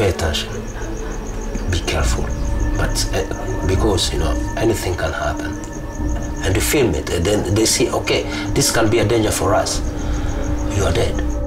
better, be careful. But because, you know, anything can happen. And you film it, and then they see, okay, this can be a danger for us. You are dead.